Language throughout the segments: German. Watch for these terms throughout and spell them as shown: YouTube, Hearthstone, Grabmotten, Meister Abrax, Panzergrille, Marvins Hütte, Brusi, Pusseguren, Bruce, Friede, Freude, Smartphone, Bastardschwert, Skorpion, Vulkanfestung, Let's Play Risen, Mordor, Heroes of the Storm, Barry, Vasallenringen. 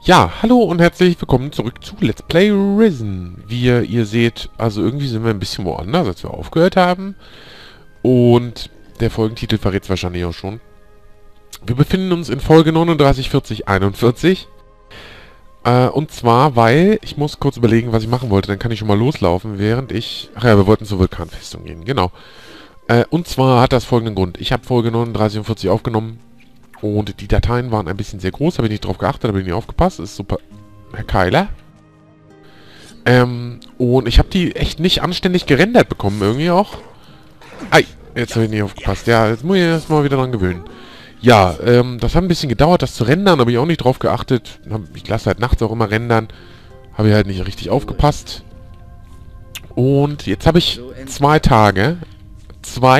Ja, hallo und herzlich willkommen zurück zu Let's Play Risen. Wie ihr seht, also irgendwie sind wir ein bisschen woanders, als wir aufgehört haben. Und der Folgentitel verrät es wahrscheinlich auch schon. Wir befinden uns in Folge 39, 40, 41. Und zwar, weil ich muss kurz überlegen, was ich machen wollte. Dann kann ich schon mal loslaufen, während ich... Ach ja, wir wollten zur Vulkanfestung gehen, genau. Und zwar hat das folgenden Grund. Ich habe Folge 39 und 40 aufgenommen. Und die Dateien waren ein bisschen sehr groß, habe ich nicht drauf geachtet, habe ich nicht aufgepasst. Ist super, Herr Keiler. Und ich habe die echt nicht anständig gerendert bekommen, irgendwie auch. Ei, jetzt habe ich nicht aufgepasst. Ja, jetzt muss ich erstmal wieder dran gewöhnen. Ja, das hat ein bisschen gedauert, das zu rendern, habe ich auch nicht drauf geachtet. Ich lasse halt nachts auch immer rendern. Habe ich halt nicht richtig aufgepasst. Und jetzt habe ich zwei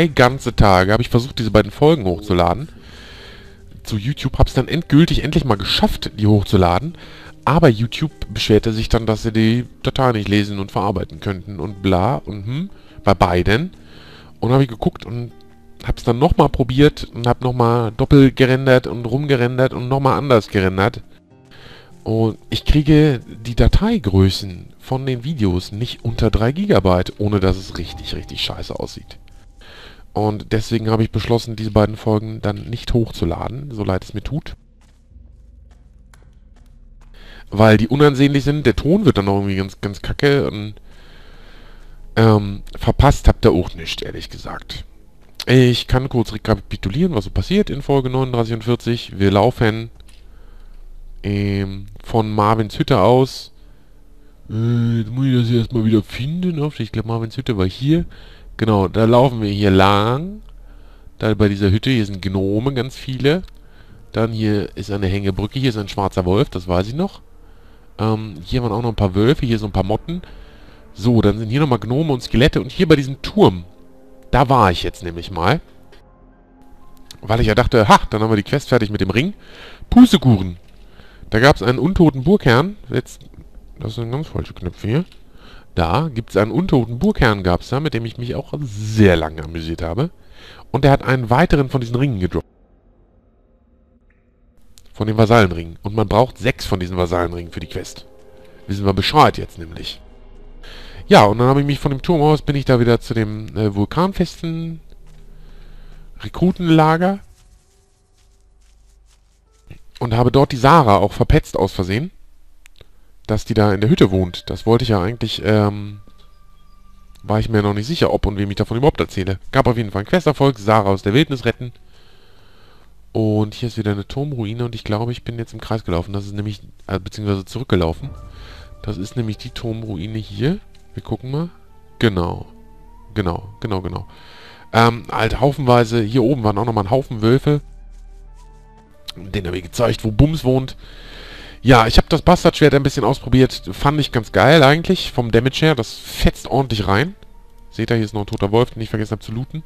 ganze Tage, habe ich versucht, diese beiden Folgen hochzuladen. Zu YouTube, habe es dann endlich mal geschafft, die hochzuladen, aber YouTube beschwerte sich dann, dass sie die Datei nicht lesen und verarbeiten könnten und bla und bei beiden. Und habe ich geguckt und habe es dann nochmal probiert und habe nochmal doppelt gerendert und rumgerendert und nochmal anders gerendert. Und ich kriege die Dateigrößen von den Videos nicht unter 3 GB, ohne dass es richtig, richtig scheiße aussieht. Und deswegen habe ich beschlossen, diese beiden Folgen dann nicht hochzuladen, so leid es mir tut. Weil die unansehnlich sind, der Ton wird dann auch irgendwie ganz, ganz kacke und verpasst habt ihr auch nicht, ehrlich gesagt. Ich kann kurz rekapitulieren, was so passiert in Folge 39 und 40. Wir laufen von Marvins Hütte aus. Jetzt muss ich das erstmal wieder finden. Ich glaube, Marvins Hütte war hier. Genau, da laufen wir hier lang. Da bei dieser Hütte, hier sind Gnome, ganz viele. Dann hier ist eine Hängebrücke, hier ist ein schwarzer Wolf, das weiß ich noch. Hier waren auch noch ein paar Wölfe, hier so ein paar Motten. So, dann sind hier nochmal Gnome und Skelette. Und hier bei diesem Turm, da war ich jetzt nämlich mal. Weil ich ja dachte, ha, dann haben wir die Quest fertig mit dem Ring. Pusseguren. Da gab es einen untoten Burgherrn. Jetzt, das sind ganz falsche Knöpfe hier. Da gibt es einen untoten Burgherrn, gab es da, mit dem ich mich auch sehr lange amüsiert habe. Und der hat einen weiteren von diesen Ringen gedroppt. Von den Vasallenringen. Und man braucht 6 von diesen Vasallenringen für die Quest. Wissen wir Bescheid jetzt nämlich. Ja, und dann habe ich mich von dem Turm aus, bin ich da wieder zu dem vulkanfesten Rekrutenlager. Und habe dort die Sarah auch verpetzt aus Versehen. Dass die da in der Hütte wohnt. Das wollte ich ja eigentlich, war ich mir noch nicht sicher, ob und wem ich davon überhaupt erzähle. Gab auf jeden Fall einen Questerfolg, Sarah aus der Wildnis retten. Und hier ist wieder eine Turmruine und ich glaube, ich bin jetzt im Kreis gelaufen. Das ist nämlich, beziehungsweise zurückgelaufen. Das ist nämlich die Turmruine hier. Wir gucken mal. Genau. Genau. Halt haufenweise, hier oben waren auch nochmal ein Haufen Wölfe. Den habe ich gezeigt, wo Bums wohnt. Ja, ich habe das Bastardschwert ein bisschen ausprobiert. Fand ich ganz geil eigentlich, vom Damage her. Das fetzt ordentlich rein. Seht ihr, hier ist noch ein toter Wolf, den ich vergessen habe zu looten.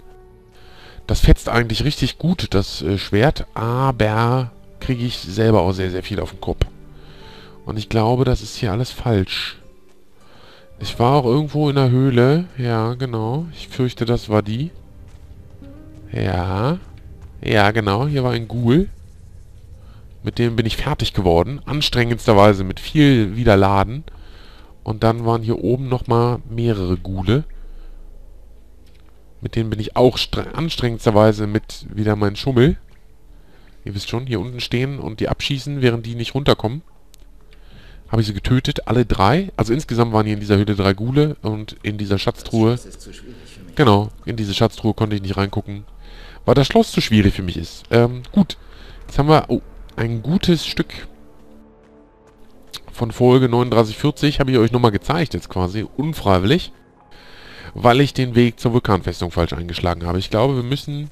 Das fetzt eigentlich richtig gut, das Schwert. Aber kriege ich selber auch sehr, sehr viel auf den Kopf. Und ich glaube, das ist hier alles falsch. Ich war auch irgendwo in der Höhle. Ja, genau. Ich fürchte, das war die. Ja. Ja, genau. Hier war ein Ghoul. Mit dem bin ich fertig geworden, anstrengendsterweise mit viel Widerladen. Und dann waren hier oben nochmal mehrere Ghule. Mit denen bin ich auch anstrengendsterweise mit wieder meinen Schummel. Ihr wisst schon, hier unten stehen und die abschießen, während die nicht runterkommen. Habe ich sie getötet, alle 3. Also insgesamt waren hier in dieser Höhle 3 Ghule und in dieser Schatztruhe... Genau, in diese Schatztruhe konnte ich nicht reingucken, weil das Schloss zu schwierig für mich ist. Gut, jetzt haben wir... Oh. Ein gutes Stück von Folge 3940 habe ich euch nochmal gezeigt, jetzt quasi, unfreiwillig, weil ich den Weg zur Vulkanfestung falsch eingeschlagen habe. Ich glaube, wir müssen...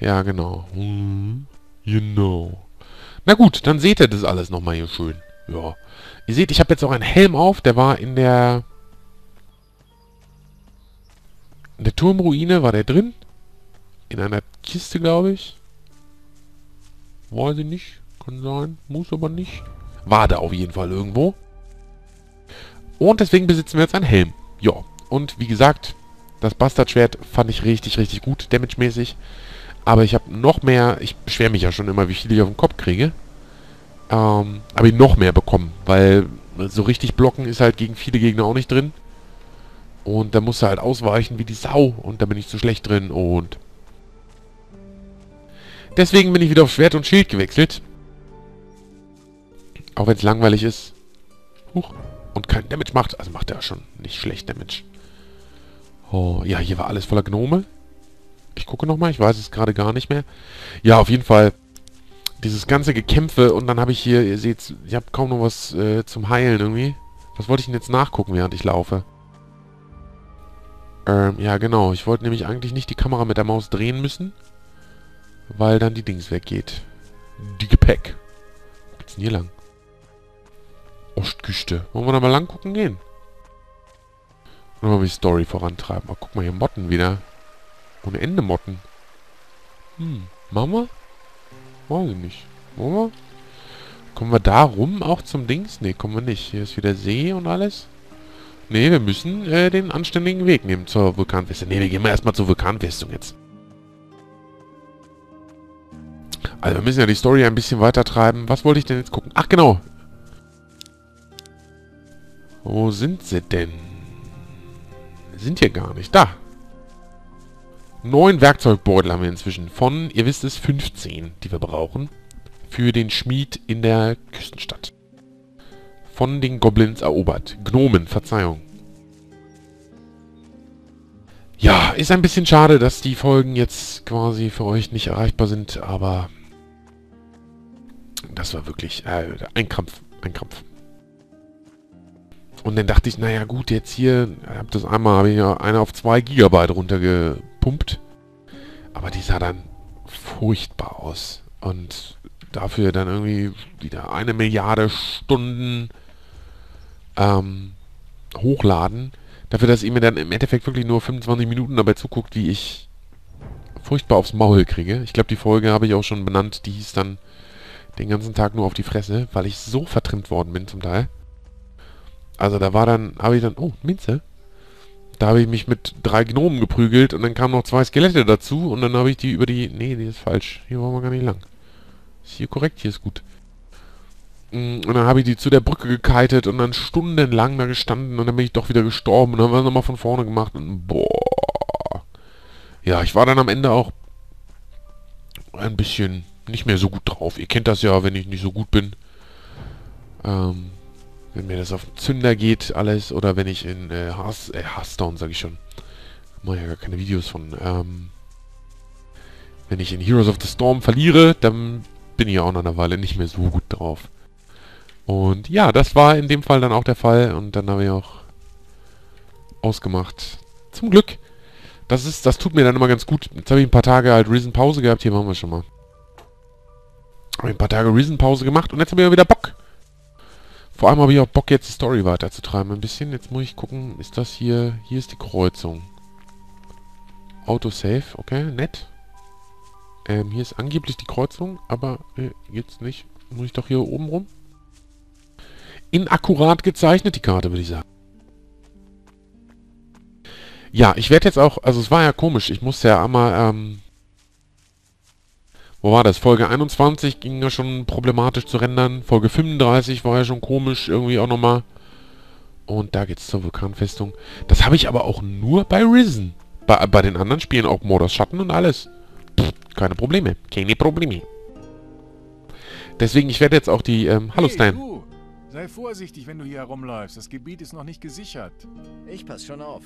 Ja, genau. Genau. Na gut, dann seht ihr das alles nochmal hier schön. Ja. Ihr seht, ich habe jetzt auch einen Helm auf, der war in der... In der Turmruine war der drin. In einer Kiste, glaube ich. Weiß ich nicht. Kann sein. Muss aber nicht. War da auf jeden Fall irgendwo. Und deswegen besitzen wir jetzt einen Helm. Ja. Und wie gesagt, das Bastardschwert fand ich richtig, richtig gut. Damage-mäßig. Aber ich habe noch mehr... Ich beschwere mich ja schon immer, wie viel ich auf den Kopf kriege. habe ich noch mehr bekommen, weil so richtig blocken ist halt gegen viele Gegner auch nicht drin. Und da musst du halt ausweichen wie die Sau und da bin ich zu schlecht drin und... Deswegen bin ich wieder auf Schwert und Schild gewechselt. Auch wenn es langweilig ist. Huch. Und kein Damage macht. Also macht er schon nicht schlecht Damage. Oh, ja, hier war alles voller Gnome. Ich gucke nochmal, ich weiß es gerade gar nicht mehr. Ja, auf jeden Fall. Dieses ganze Gekämpfe und dann habe ich hier, ihr seht, ich habe kaum noch was zum Heilen irgendwie. Was wollte ich denn jetzt nachgucken, während ich laufe? Ja genau, ich wollte nämlich eigentlich nicht die Kamera mit der Maus drehen müssen. Weil dann die Dings weggeht. Die Gepäck. Wo geht's denn hier lang? Ostküste. Wollen wir da mal lang gucken gehen? Und mal die Story vorantreiben. Oh, guck mal, hier Motten wieder. Ohne Ende Motten. Hm, machen wir? Weiß ich nicht. Wollen wir? Kommen wir da rum auch zum Dings? Ne, kommen wir nicht. Hier ist wieder See und alles. Ne, wir müssen den anständigen Weg nehmen zur Vulkanfestung. Ne, wir gehen mal erstmal zur Vulkanfestung jetzt. Also wir müssen ja die Story ein bisschen weiter treiben. Was wollte ich denn jetzt gucken? Ach genau. Wo sind sie denn? Sind hier gar nicht. Da. 9 Werkzeugbeutel haben wir inzwischen. Von, ihr wisst es, 15, die wir brauchen. Für den Schmied in der Küstenstadt. Von den Goblins erobert. Gnomen, Verzeihung. Ja, ist ein bisschen schade, dass die Folgen jetzt quasi für euch nicht erreichbar sind, aber... Das war wirklich ein Krampf. Und dann dachte ich, naja gut, jetzt hier, habe ich ja eine auf 2 Gigabyte runtergepumpt. Aber die sah dann furchtbar aus. Und dafür dann irgendwie wieder 1 Milliarde Stunden hochladen. Dafür, dass ihr mir dann im Endeffekt wirklich nur 25 Minuten dabei zuguckt, wie ich furchtbar aufs Maul kriege. Ich glaube, die Folge habe ich auch schon benannt, die hieß dann den ganzen Tag nur auf die Fresse, weil ich so vertrimmt worden bin zum Teil. Also da war dann, oh, Minze. Da habe ich mich mit 3 Gnomen geprügelt und dann kamen noch 2 Skelette dazu und dann habe ich die über die, nee, die ist falsch, hier wollen wir gar nicht lang. Ist hier korrekt, hier ist gut. Und dann habe ich die zu der Brücke gekitet und dann stundenlang da gestanden und dann bin ich doch wieder gestorben und dann haben wir es nochmal von vorne gemacht und boah. Ja, ich war dann am Ende auch ein bisschen nicht mehr so gut drauf. Ihr kennt das ja, wenn ich nicht so gut bin. Wenn mir das auf den Zünder geht, alles, oder wenn ich in Hearthstone, sag ich schon. Mach ja gar keine Videos von. Wenn ich in Heroes of the Storm verliere, dann bin ich ja auch nach einer Weile nicht mehr so gut drauf. Und ja, das war in dem Fall dann auch der Fall. Und dann habe ich auch ausgemacht. Zum Glück. Das tut mir dann immer ganz gut. Jetzt habe ich ein paar Tage halt Risen-Pause gehabt. Hier waren wir schon mal. Habe ich ein paar Tage Risen-Pause gemacht und jetzt habe ich wieder Bock. Vor allem habe ich auch Bock, jetzt die Story weiterzutreiben ein bisschen. Jetzt muss ich gucken, ist das hier... Hier ist die Kreuzung. Autosave, okay, nett. Hier ist angeblich die Kreuzung, aber geht's nicht. Muss ich doch hier oben rum? Inakkurat gezeichnet, die Karte, würde ich sagen. Ja, ich werde jetzt auch... Also es war ja komisch, ich musste ja einmal... Wo war das? Folge 21 ging ja schon problematisch zu rendern. Folge 35 war ja schon komisch irgendwie auch nochmal. Und da geht's zur Vulkanfestung. Das habe ich aber auch nur bei Risen. Bei den anderen Spielen auch Mordors Schatten und alles. Pff, keine Probleme. Keine Probleme. Deswegen, ich werde jetzt auch die... Hallo Stan. Hey, du. Sei vorsichtig, wenn du hier herumläufst. Das Gebiet ist noch nicht gesichert. Ich pass schon auf.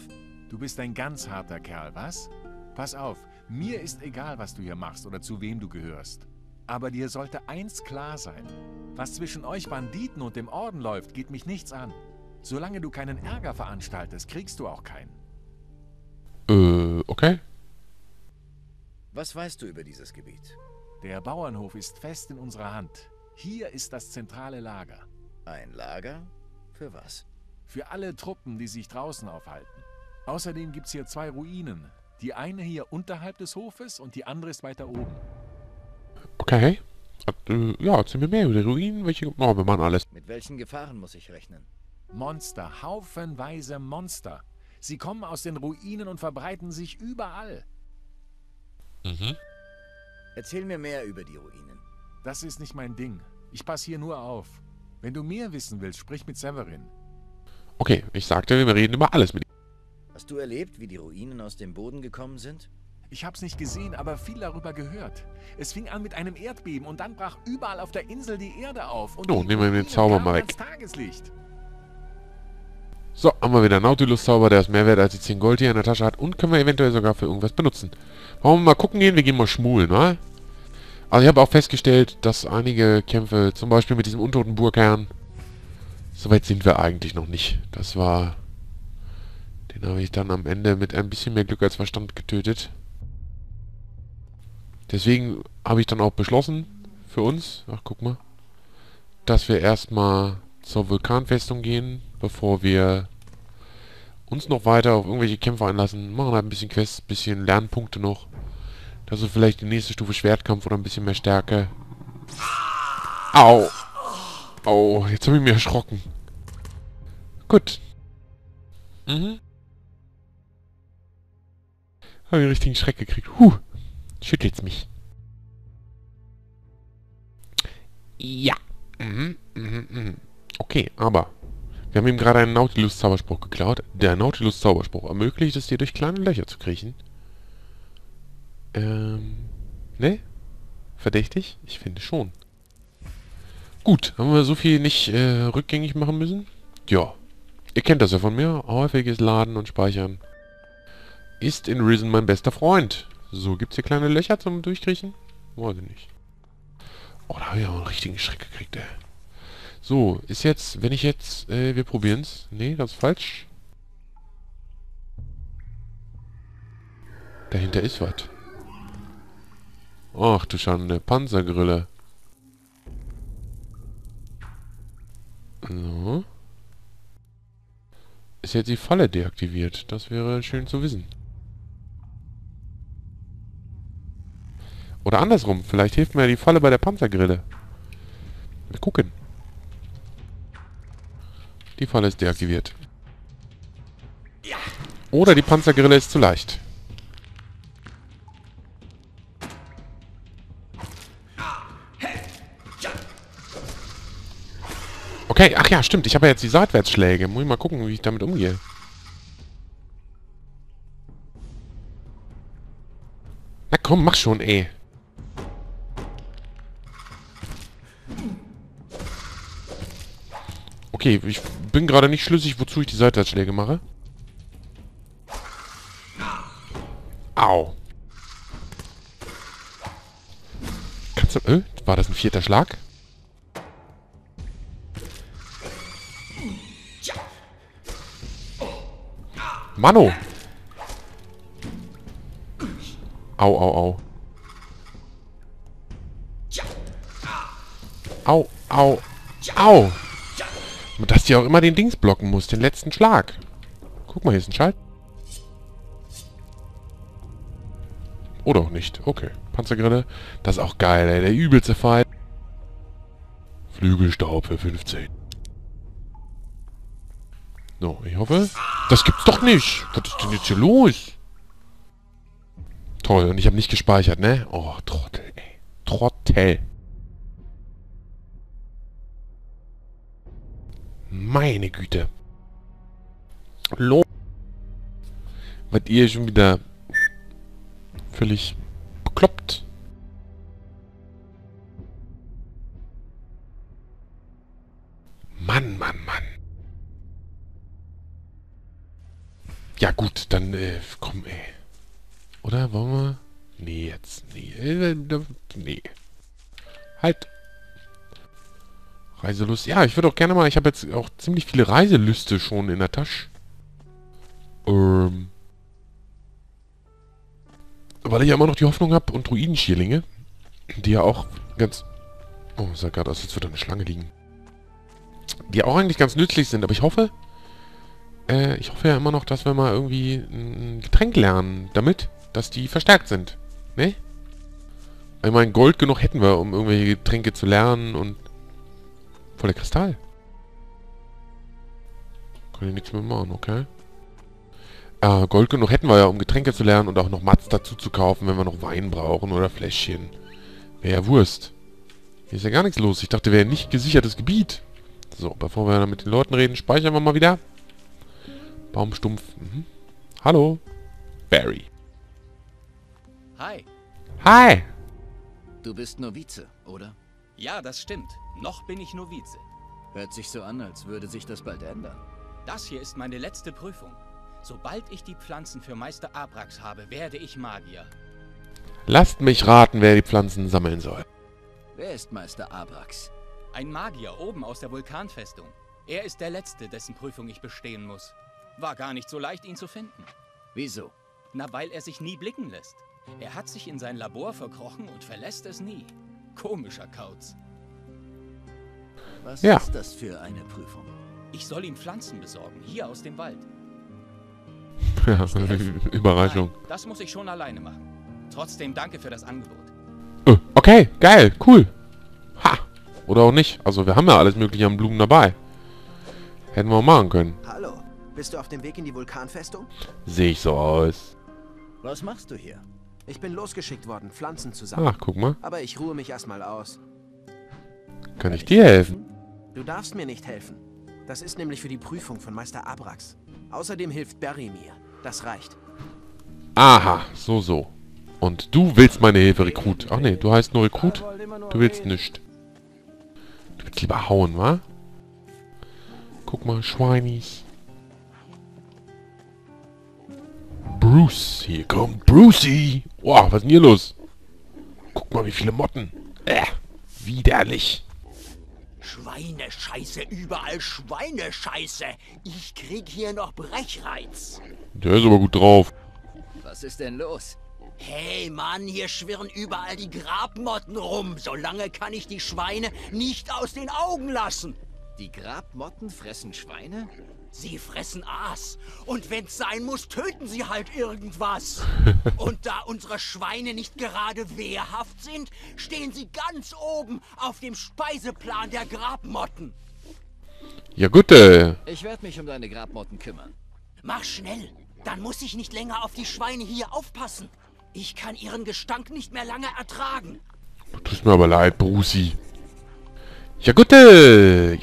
Du bist ein ganz harter Kerl, was? Pass auf. Mir ist egal, was du hier machst oder zu wem du gehörst. Aber dir sollte eins klar sein. Was zwischen euch Banditen und dem Orden läuft, geht mich nichts an. Solange du keinen Ärger veranstaltest, kriegst du auch keinen. Okay. Was weißt du über dieses Gebiet? Der Bauernhof ist fest in unserer Hand. Hier ist das zentrale Lager. Ein Lager? Für was? Für alle Truppen, die sich draußen aufhalten. Außerdem gibt's hier 2 Ruinen. Die eine hier unterhalb des Hofes und die andere ist weiter oben. Okay. Ja, erzähl mir mehr über die Ruinen. Oh, wir machen alles. Mit welchen Gefahren muss ich rechnen? Monster. Haufenweise Monster. Sie kommen aus den Ruinen und verbreiten sich überall. Mhm. Erzähl mir mehr über die Ruinen. Das ist nicht mein Ding. Ich passe hier nur auf. Wenn du mehr wissen willst, sprich mit Severin. Okay, ich sagte, wir reden über alles mit ihm. Hast du erlebt, wie die Ruinen aus dem Boden gekommen sind? Ich hab's nicht gesehen, aber viel darüber gehört. Es fing an mit einem Erdbeben und dann brach überall auf der Insel die Erde auf. Und oh, nehmen wir den Zauber mal weg. Tageslicht. So, haben wir wieder einen Nautilus-Zauber, der ist mehr wert als die 10 Gold, die er in der Tasche hat. Und können wir eventuell sogar für irgendwas benutzen. Wollen wir mal gucken gehen? Wir gehen mal schmulen, ne? Also ich habe auch festgestellt, dass einige Kämpfe, zum Beispiel mit diesem untoten Burgherrn, soweit sind wir eigentlich noch nicht. Das war... Den habe ich dann am Ende mit ein bisschen mehr Glück als Verstand getötet. Deswegen habe ich dann auch beschlossen, für uns, ach guck mal, dass wir erstmal zur Vulkanfestung gehen, bevor wir uns noch weiter auf irgendwelche Kämpfe einlassen. Machen halt ein bisschen Quests, ein bisschen Lernpunkte noch. Also vielleicht die nächste Stufe Schwertkampf oder ein bisschen mehr Stärke. Au! Au, jetzt habe ich mich erschrocken. Gut. Mhm. Habe ich einen richtigen Schreck gekriegt. Huh, schüttelt's mich. Ja. Mhm, mhm, mhm. Okay, aber... Wir haben ihm gerade einen Nautilus-Zauberspruch geklaut. Der Nautilus-Zauberspruch ermöglicht es dir, durch kleine Löcher zu kriechen. Ne? Verdächtig? Ich finde schon. Gut, haben wir so viel nicht rückgängig machen müssen? Ja. Ihr kennt das ja von mir. Häufiges Laden und Speichern. Ist in Risen mein bester Freund. So, gibt's hier kleine Löcher zum Durchkriechen? Weiß ich nicht. Oh, da habe ich auch einen richtigen Schreck gekriegt, ey. So, ist jetzt, wenn ich jetzt... wir probieren's. Ne, das ist falsch. Dahinter ist was. Ach du Schande, Panzergrille. So. Ist jetzt die Falle deaktiviert? Das wäre schön zu wissen. Oder andersrum, vielleicht hilft mir die Falle bei der Panzergrille. Wir gucken. Die Falle ist deaktiviert. Oder die Panzergrille ist zu leicht. Okay, ach ja, stimmt. Ich habe ja jetzt die Seitwärtsschläge. Muss ich mal gucken, wie ich damit umgehe. Na komm, mach schon, ey. Okay, ich bin gerade nicht schlüssig, wozu ich die Seitwärtsschläge mache. Au. Kannst du... war das ein 4. Schlag? Mano! Au, au, au. Au, au, au! Dass die auch immer den Dings blocken muss, den letzten Schlag. Guck mal, hier ist ein Schalt. Oder auch nicht. Okay. Panzergrille. Das ist auch geil, ey. Der übelste Fall. Flügelstaub für 15. So, ich hoffe... Das gibt's doch nicht! Was ist denn jetzt hier los? Toll, und ich habe nicht gespeichert, ne? Oh, Trottel, ey. Trottel. Meine Güte. Los. Wart ihr schon wieder... völlig... bekloppt? Mann, Mann, Mann. Ja gut, dann, komm, ey. Oder, wollen wir? Nee, jetzt, nee. Nee. Halt. Reiselust. Ja, ich würde auch gerne mal, ich habe jetzt auch ziemlich viele Reiselüste schon in der Tasche. Weil ich ja immer noch die Hoffnung habe und Ruinenschierlinge, die ja auch ganz... Oh, sag gerade aus, jetzt wird da eine Schlange liegen. Die ja auch eigentlich ganz nützlich sind, aber ich hoffe... ich hoffe ja immer noch, dass wir mal irgendwie ein Getränk lernen damit, dass die verstärkt sind. Ne? Ich meine, Gold genug hätten wir, um irgendwelche Getränke zu lernen und... Voller Kristall. Kann ich nichts mehr machen, okay? Gold genug hätten wir ja, um Getränke zu lernen und auch noch Mats dazu zu kaufen, wenn wir noch Wein brauchen oder Fläschchen. Wäre ja Wurst. Hier ist ja gar nichts los. Ich dachte, wir wären nicht gesichertes Gebiet. So, bevor wir dann mit den Leuten reden, speichern wir mal wieder. Baumstumpf. Mhm. Hallo. Barry. Hi. Hi. Du bist Novize, oder? Ja, das stimmt. Noch bin ich Novize. Hört sich so an, als würde sich das bald ändern. Das hier ist meine letzte Prüfung. Sobald ich die Pflanzen für Meister Abrax habe, werde ich Magier. Lasst mich raten, wer die Pflanzen sammeln soll. Wer ist Meister Abrax? Ein Magier oben aus der Vulkanfestung. Er ist der Letzte, dessen Prüfung ich bestehen muss. War gar nicht so leicht, ihn zu finden. Wieso? Na, weil er sich nie blicken lässt. Er hat sich in sein Labor verkrochen und verlässt es nie. Komischer Kauz. Was ist das für eine Prüfung? Ich soll ihm Pflanzen besorgen, hier aus dem Wald. Ja, Überraschung. Nein, das muss ich schon alleine machen. Trotzdem danke für das Angebot. Okay, geil, cool. Ha! Oder auch nicht. Also wir haben ja alles mögliche an Blumen dabei. Hätten wir auch machen können. Hallo, bist du auf dem Weg in die Vulkanfestung? Sehe ich so aus. Was machst du hier? Ich bin losgeschickt worden, Pflanzen zu sammeln. Ach, guck mal. Aber ich ruhe mich erstmal aus. Kann ich dir helfen? Du darfst mir nicht helfen. Das ist nämlich für die Prüfung von Meister Abrax. Außerdem hilft Barry mir. Das reicht. Aha, so, so. Und du willst meine Hilfe, Rekrut. Ach nee, du heißt nur Rekrut. Du willst nichts. Du willst lieber hauen, wa? Guck mal, Schweinis. Bruce, hier kommt Brusi. Boah, was ist denn hier los? Guck mal, wie viele Motten. Widerlich. Schweinescheiße, überall Schweinescheiße. Ich krieg hier noch Brechreiz. Der ist aber gut drauf. Was ist denn los? Hey Mann, hier schwirren überall die Grabmotten rum. Solange kann ich die Schweine nicht aus den Augen lassen. Die Grabmotten fressen Schweine? Sie fressen Aas. Und wenn's sein muss, töten sie halt irgendwas. Und da unsere Schweine nicht gerade wehrhaft sind, stehen sie ganz oben auf dem Speiseplan der Grabmotten. Ja gut, Ich werde mich um deine Grabmotten kümmern. Mach schnell, dann muss ich nicht länger auf die Schweine hier aufpassen. Ich kann ihren Gestank nicht mehr lange ertragen. Du tust mir aber leid, Brusi. Ja gut, dann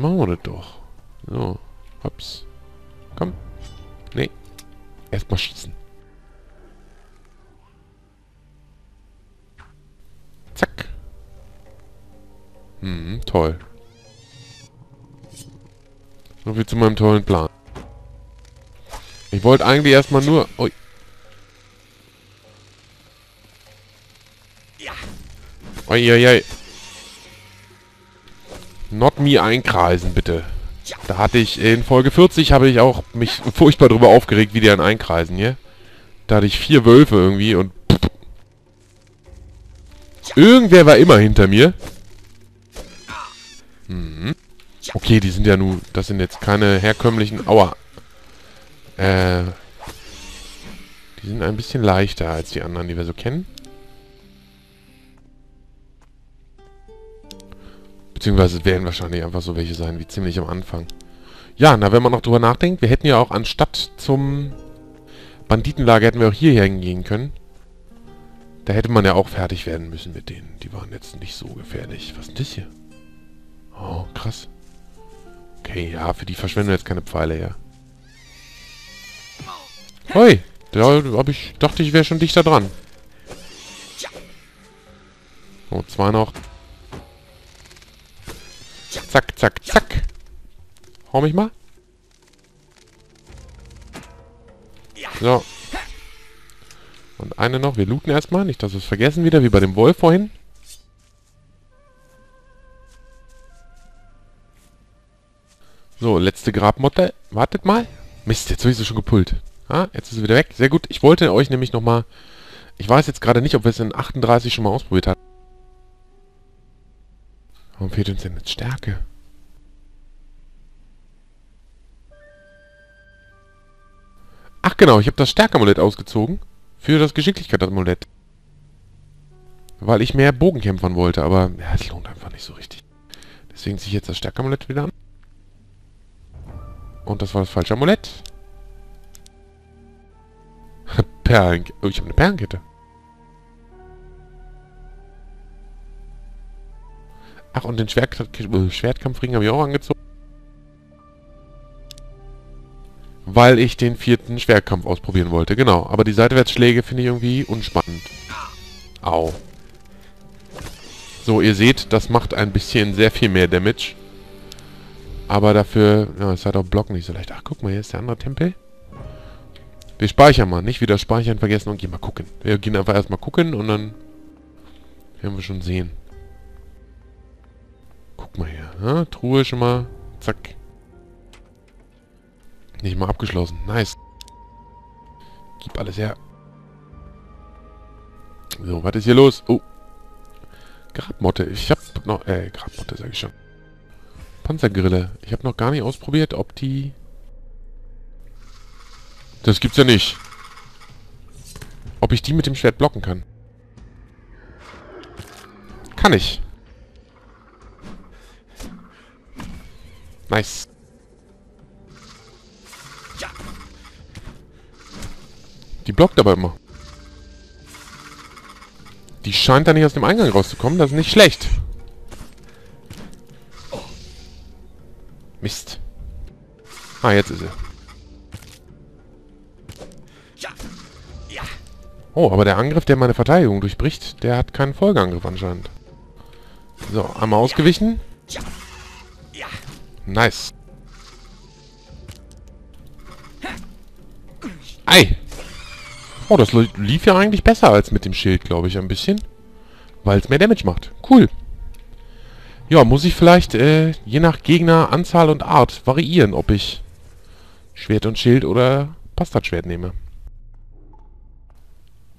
machen wir das doch. So, hops. Komm. Nee. Erstmal schießen. Zack. Hm, toll. So viel zu meinem tollen Plan. Ich wollte eigentlich erstmal nur... Ui. Uiuiui. Not me einkreisen, bitte. Da hatte ich in Folge 40 habe ich auch mich furchtbar drüber aufgeregt, wie die einen einkreisen hier. Da hatte ich 4 Wölfe irgendwie und... Irgendwer war immer hinter mir. Mhm. Okay, die sind ja nun... Das sind jetzt keine herkömmlichen... Aua. Die sind ein bisschen leichter als die anderen, die wir so kennen. Beziehungsweise werden wahrscheinlich einfach so welche sein, wie ziemlich am Anfang. Ja, na, wenn man noch drüber nachdenkt, wir hätten ja auch anstatt zum Banditenlager, hätten wir auch hierher hingehen können. Da hätte man ja auch fertig werden müssen mit denen. Die waren jetzt nicht so gefährlich. Was ist das hier? Oh, krass. Okay, ja, für die verschwenden wir jetzt keine Pfeile, ja. Hoi, da dachte ich, wäre schon dichter dran. So, 2 noch. Zack, zack, zack. Hau mich mal. So. Und eine noch. Wir looten erstmal. Nicht, dass wir es vergessen wieder, wie bei dem Wolf vorhin. So, letzte Grabmotte. Wartet mal. Mist, jetzt habe ich sie schon gepullt. Ah, jetzt ist sie wieder weg. Sehr gut. Ich wollte euch nämlich nochmal... Ich weiß jetzt gerade nicht, ob wir es in 38 schon mal ausprobiert hatten. Warum fehlt uns denn jetzt Stärke? Ach genau, ich habe das Stärke-Amulett ausgezogen. Für das Geschicklichkeit-Amulett. Weil ich mehr Bogenkämpfern wollte, aber ja, es lohnt einfach nicht so richtig. Deswegen ziehe ich jetzt das Stärke-Amulett wieder an. Und das war das falsche Amulett. Ich habe eine Perlenkette. Ach, und den Schwertkampfring habe ich auch angezogen. Weil ich den 4. Schwertkampf ausprobieren wollte. Genau, aber die Seitwärtsschläge finde ich irgendwie unspannend. Au. So, ihr seht, das macht ein bisschen sehr viel mehr Damage. Aber dafür... Ja, es hat auch Block nicht so leicht. Ach, guck mal, hier ist der andere Tempel. Wir speichern mal. Nicht wieder speichern, vergessen und gehen mal gucken. Wir gehen einfach erstmal gucken und dann... werden wir schon sehen. Guck mal hier. Ja, Truhe schon mal. Zack. Nicht mal abgeschlossen. Nice. Gib alles her. So, was ist hier los? Oh. Grabmotte. Ich hab noch... Grabmotte sag ich schon. Panzergrille. Ich habe noch gar nicht ausprobiert, ob die... Das gibt's ja nicht. Ob ich die mit dem Schwert blocken kann. Kann ich. Nice. Die blockt aber immer. Die scheint da nicht aus dem Eingang rauszukommen. Das ist nicht schlecht. Mist. Ah, jetzt ist sie. Oh, aber der Angriff, der meine Verteidigung durchbricht, der hat keinen Folgeangriff anscheinend. So, einmal ausgewichen. Nice. Ei! Oh, das lief ja eigentlich besser als mit dem Schild, glaube ich, ein bisschen. Weil es mehr Damage macht. Cool. Ja, muss ich vielleicht je nach Gegner, Anzahl und Art variieren, ob ich Schwert und Schild oder Bastardschwert nehme.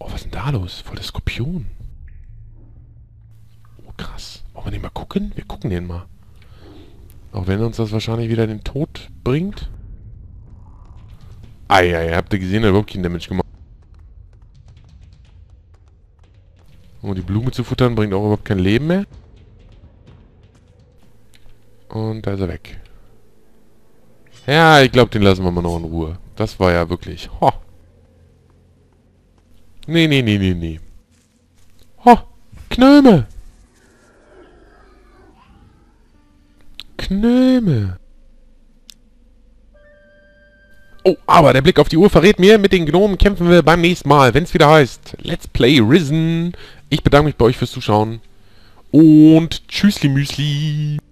Oh, was ist denn da los? Voll der Skorpion. Oh, krass. Wollen wir den mal gucken? Wir gucken den mal. Auch wenn uns das wahrscheinlich wieder den Tod bringt. Eieiei, habt ihr gesehen, der hat überhaupt keinen Damage gemacht. Oh, die Blume zu futtern bringt auch überhaupt kein Leben mehr. Und da ist er weg. Ja, ich glaube, den lassen wir mal noch in Ruhe. Das war ja wirklich... Ho. Nee, nee, nee, nee, nee. Ho, Knöme! Knöme! Oh, aber der Blick auf die Uhr verrät mir, mit den Gnomen kämpfen wir beim nächsten Mal, wenn es wieder heißt Let's Play Risen. Ich bedanke mich bei euch fürs Zuschauen. Und Tschüssli Müsli.